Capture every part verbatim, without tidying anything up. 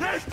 Yeah.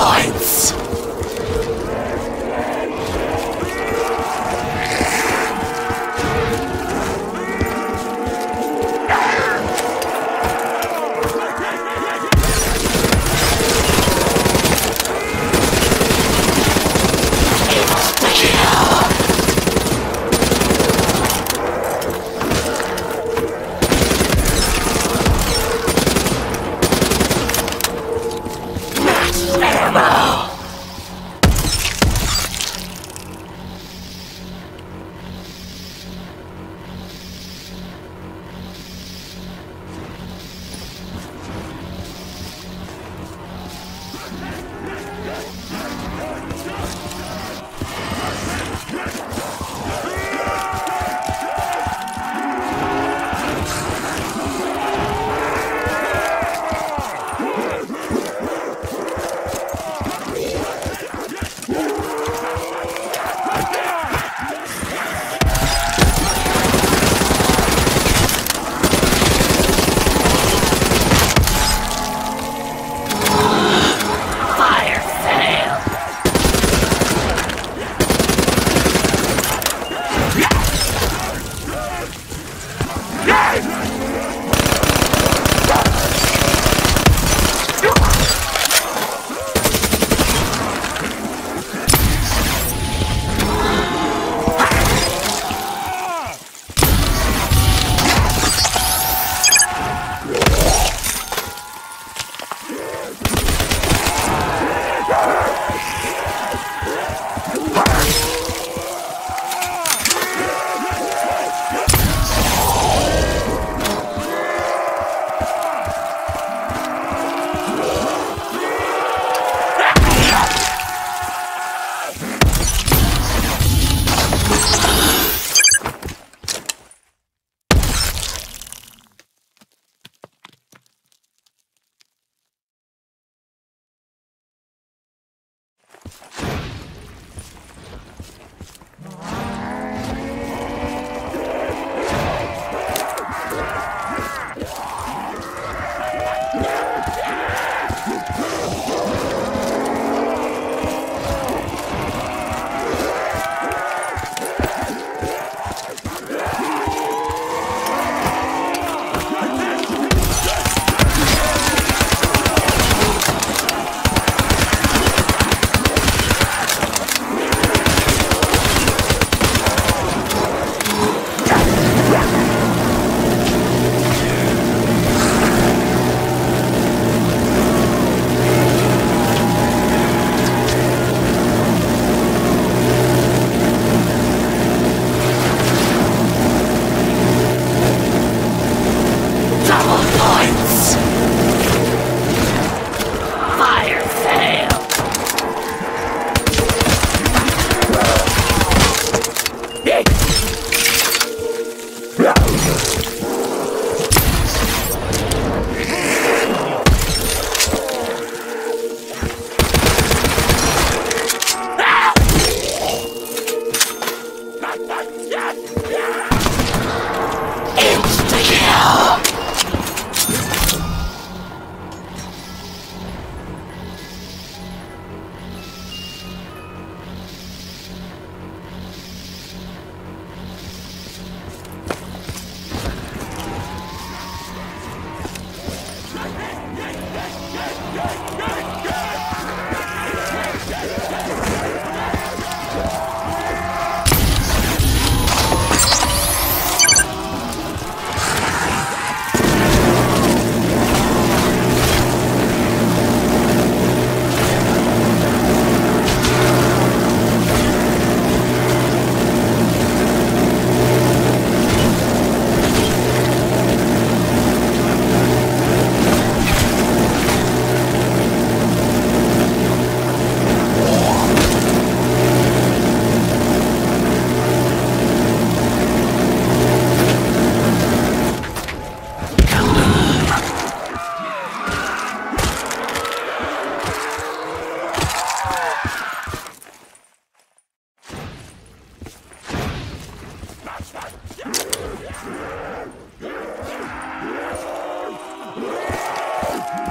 Lights.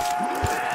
Yeah!